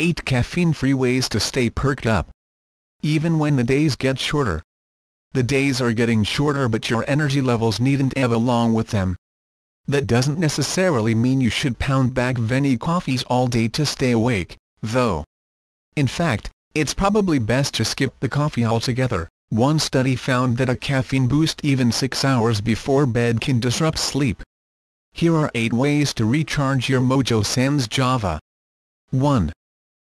8 caffeine-free ways to stay perked up. Even when the days get shorter. The days are getting shorter, but your energy levels needn't ebb along with them. That doesn't necessarily mean you should pound back venti coffees all day to stay awake, though. In fact, it's probably best to skip the coffee altogether. One study found that a caffeine boost even 6 hours before bed can disrupt sleep. Here are 8 ways to recharge your mojo sans Java. 1.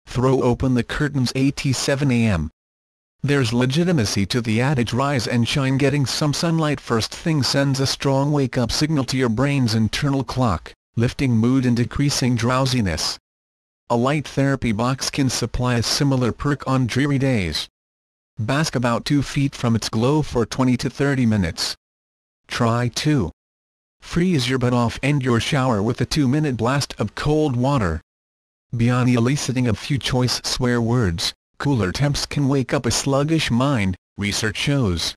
Throw open the curtains at 7 a.m. There's legitimacy to the adage rise and shine. Getting some sunlight first thing sends a strong wake-up signal to your brain's internal clock, lifting mood and decreasing drowsiness. A light therapy box can supply a similar perk on dreary days. Bask about 2 feet from its glow for 20 to 30 minutes. Try 2. Freeze your butt off and your shower with a 2-minute blast of cold water. Beyond eliciting a few choice swear words, cooler temps can wake up a sluggish mind, research shows.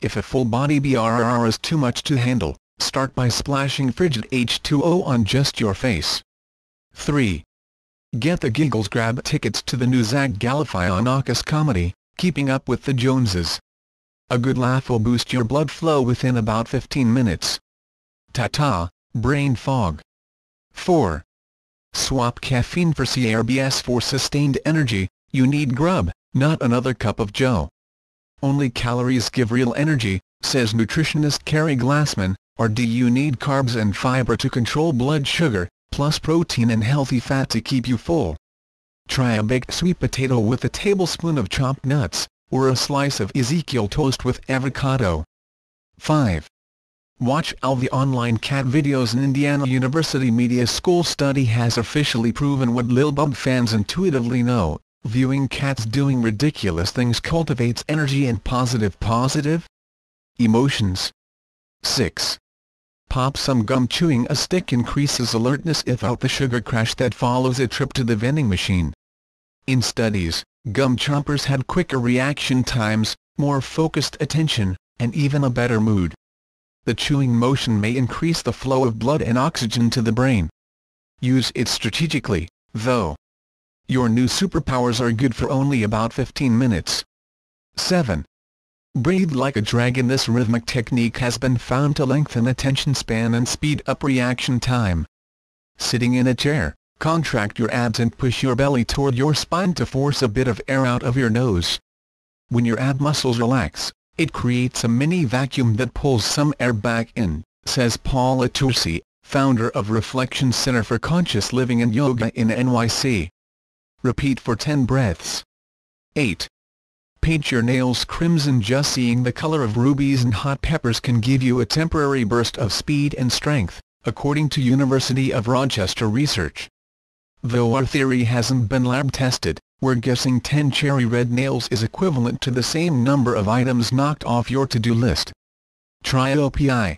If a full-body BRR is too much to handle, start by splashing frigid H2O on just your face. 3. Get the giggles. Grab tickets to the new Zach Galifianakis comedy, Keeping Up with the Joneses. A good laugh will boost your blood flow within about 15 minutes. Ta-ta, brain fog. 4. Swap caffeine for CRBS for sustained energy. You need grub, not another cup of joe. Only calories give real energy, says nutritionist Carrie Glassman, or do you need carbs and fiber to control blood sugar, plus protein and healthy fat to keep you full? Try a baked sweet potato with a tablespoon of chopped nuts, or a slice of Ezekiel toast with avocado. 5. Watch all the online cat videos. An Indiana University Media School study has officially proven what Lil Bub fans intuitively know: viewing cats doing ridiculous things cultivates energy and positive emotions. 6. Pop some gum. Chewing a stick increases alertness without the sugar crash that follows a trip to the vending machine. In studies, gum chompers had quicker reaction times, more focused attention, and even a better mood. The chewing motion may increase the flow of blood and oxygen to the brain. Use it strategically, though. Your new superpowers are good for only about 15 minutes. 7. Breathe like a dragon. This rhythmic technique has been found to lengthen attention span and speed up reaction time. Sitting in a chair, contract your abs and push your belly toward your spine to force a bit of air out of your nose. When your ab muscles relax, it creates a mini vacuum that pulls some air back in, says Paula Tursi, founder of Reflection Center for Conscious Living and Yoga in NYC. Repeat for 10 breaths. 8. Paint your nails crimson. Just seeing the color of rubies and hot peppers can give you a temporary burst of speed and strength, according to University of Rochester research. Though our theory hasn't been lab tested, we're guessing 10 cherry red nails is equivalent to the same number of items knocked off your to-do list. Try OPI,